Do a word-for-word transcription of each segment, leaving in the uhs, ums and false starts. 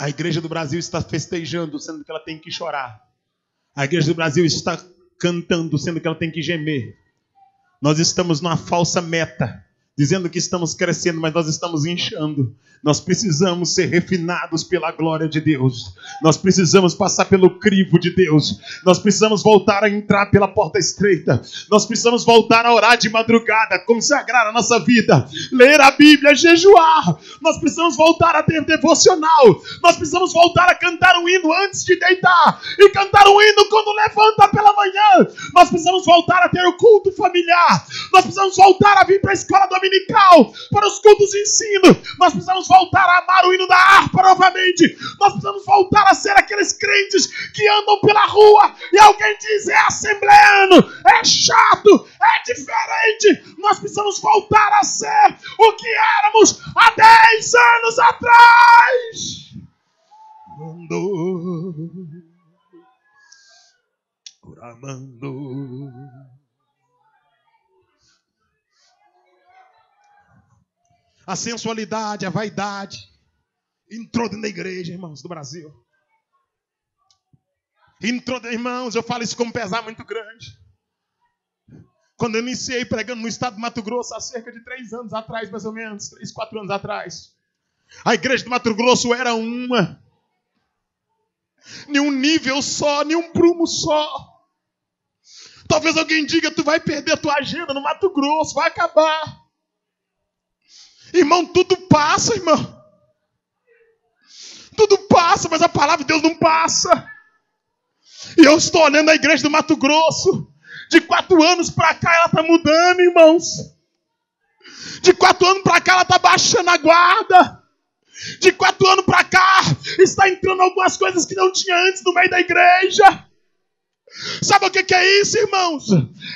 A igreja do Brasil está festejando, sendo que ela tem que chorar. A igreja do Brasil está cantando, sendo que ela tem que gemer. Nós estamos numa falsa meta, dizendo que estamos crescendo, mas nós estamos inchando. Nós precisamos ser refinados pela glória de Deus. Nós precisamos passar pelo crivo de Deus. Nós precisamos voltar a entrar pela porta estreita. Nós precisamos voltar a orar de madrugada, consagrar a nossa vida, ler a Bíblia, jejuar. Nós precisamos voltar a ter devocional. Nós precisamos voltar a cantar um hino antes de deitar e cantar um hino quando levanta pela manhã. Nós precisamos voltar a ter o culto familiar. Nós precisamos voltar a vir para a escola dominical, para os cultos de ensino. Nós precisamos voltar a amar o hino da harpa novamente. Nós precisamos voltar a ser aqueles crentes que andam pela rua e alguém diz, é assembleano, é chato, é diferente. Nós precisamos voltar a ser o que éramos há dez anos atrás. Mandou, Uramandou. A sensualidade, a vaidade entrou dentro da igreja, irmãos, do Brasil. Entrou, irmãos, eu falo isso com um pesar muito grande. Quando eu iniciei pregando no estado do Mato Grosso, há cerca de três anos atrás, mais ou menos, três, quatro anos atrás, a igreja do Mato Grosso era uma. Nenhum nível só, nenhum prumo só. Talvez alguém diga, tu vai perder a tua agenda no Mato Grosso, vai acabar. Irmão, tudo passa, irmão. Tudo passa, mas a palavra de Deus não passa. E eu estou olhando a igreja do Mato Grosso. De quatro anos para cá ela está mudando, irmãos. De quatro anos para cá ela está baixando a guarda. De quatro anos para cá está entrando algumas coisas que não tinha antes no meio da igreja. Sabe o que é isso, irmãos?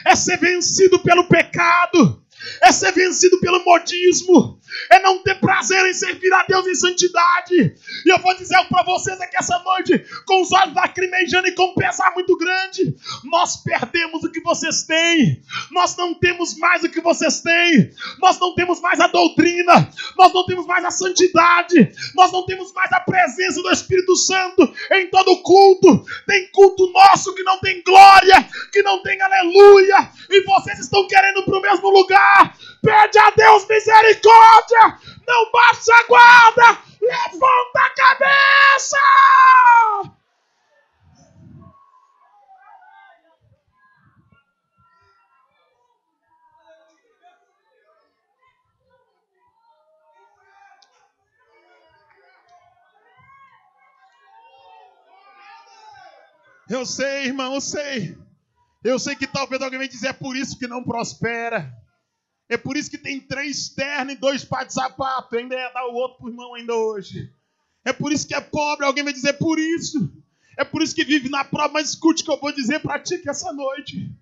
É ser vencido pelo pecado. É ser vencido pelo modismo. É não ter prazer em servir a Deus em santidade. E eu vou dizer para vocês aqui essa noite, com os olhos lacrimejando e com um pesar muito grande, nós perdemos o que vocês têm. Nós não temos mais o que vocês têm. Nós não temos mais a doutrina. Nós não temos mais a santidade. Nós não temos mais a presença do Espírito Santo em todo culto. Tem culto nosso que não tem glória, que não tem aleluia. E vocês estão querendo para o mesmo lugar. Pede a Deus misericórdia. Não baixa a guarda, levanta a cabeça. Eu sei, irmão, eu sei. Eu sei que talvez alguém me dizer, é por isso que não prospera. É por isso que tem três ternos e dois pares de sapato. Ainda ia dar o outro pro irmão ainda hoje. É por isso que é pobre. Alguém vai dizer, é por isso. É por isso que vive na prova. Mas escute o que eu vou dizer para ti que essa noite.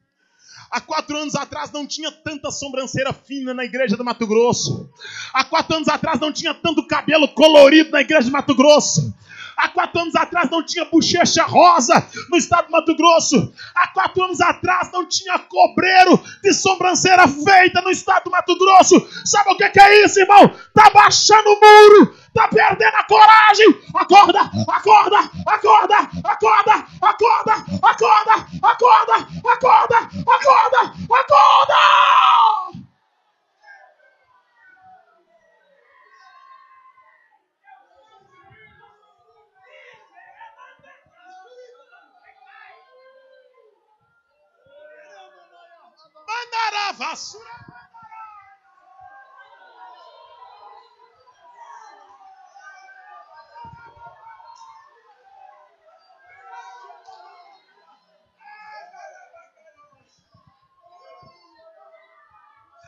Há quatro anos atrás não tinha tanta sobrancelha fina na igreja do Mato Grosso. Há quatro anos atrás não tinha tanto cabelo colorido na igreja do Mato Grosso. Há quatro anos atrás não tinha bochecha rosa no estado do Mato Grosso. Há quatro anos atrás não tinha cobreiro de sobrancelha feita no estado do Mato Grosso. Sabe o que é isso, irmão? Tá baixando o muro, tá perdendo a coragem. Acorda, acorda, acorda, acorda, acorda, acorda, acorda, acorda, acorda, acorda.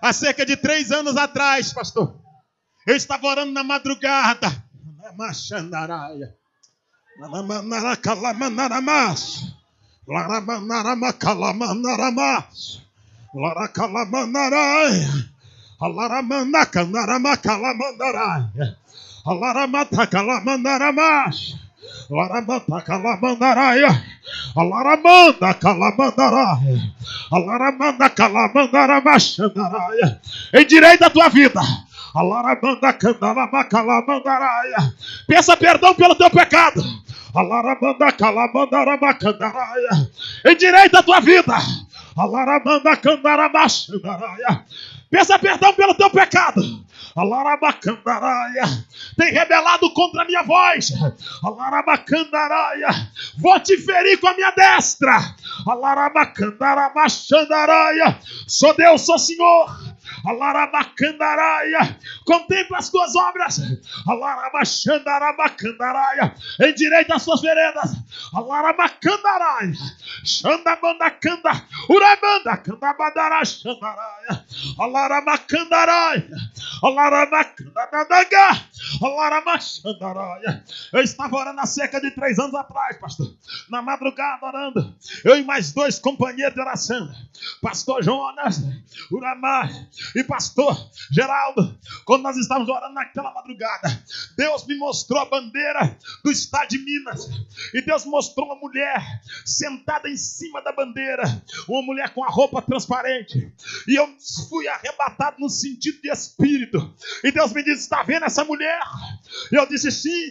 Há cerca de três anos atrás, pastor, eu estava orando na madrugada. Machandaraia, Laramanaramas, Laramanaramacalamanaramás. Laracalamandarai, Alaramandacandaramacalamandarai, Alaramatacalamandaramas, Laramatacalamandaraia, Alaramandacalamandarai, Alaramandacalamandaramachandaraia. Em direito à tua vida. Peça perdão pelo teu pecado. Endireita a tua vida. Peça perdão pelo teu pecado. Tem rebelado contra a minha voz. Vou te ferir com a minha destra. Sou Deus, sou Senhor. Contempla as tuas obras. Endireita as suas veredas. Eu estava orando há cerca de três anos atrás, pastor. Na madrugada orando, eu e mais dois companheiros de oração, Pastor Jonas, Uramar e Pastor Geraldo. Quando nós estávamos orando naquela madrugada, Deus me mostrou a bandeira do estado de Minas. E Deus mostrou uma mulher sentada em cima da bandeira, uma mulher com a roupa transparente. E eu fui arrebatado no sentido de espírito. E Deus me disse: está vendo essa mulher? E eu disse: sim.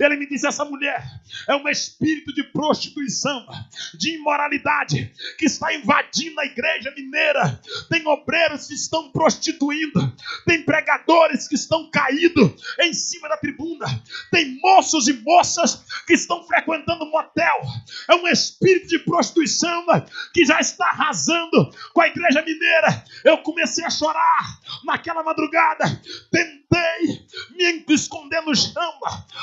Ele me disse: essa mulher é um espírito de prostituição, de imoralidade, que está invadindo a igreja mineira. Tem obreiros que estão prostituindo, tem pregadores que estão caídos em cima da tribuna, tem moços e moças que estão frequentando motel. É um espírito de prostituição que já está arrasando com a igreja mineira. Eu comecei a chorar naquela madrugada, tentei me esconder no chão.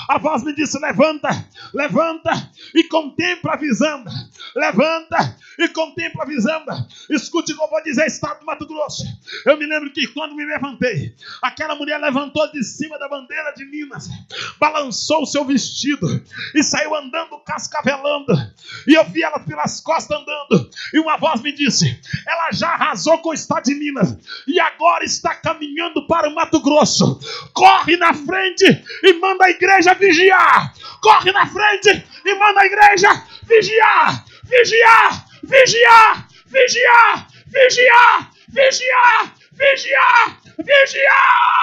A voz me disse: levanta, levanta e contempla a visão. Levanta e contempla a visão. Escute o que eu vou dizer, estado do Mato Grosso. Eu me lembro que quando me levantei, aquela mulher levantou de cima da bandeira de Minas, balançou o seu vestido e saiu andando, cascavelando. E eu vi ela pelas costas andando. E uma voz me disse: ela já arrasou com o estado de Minas e agora está caminhando para o Mato Grosso. Corre na frente e manda a igreja vigiar. Corre na frente e manda a igreja vigiar. Vigiar, vigiar, vigiar, vigiar, vigiar, vigiar, vigiar.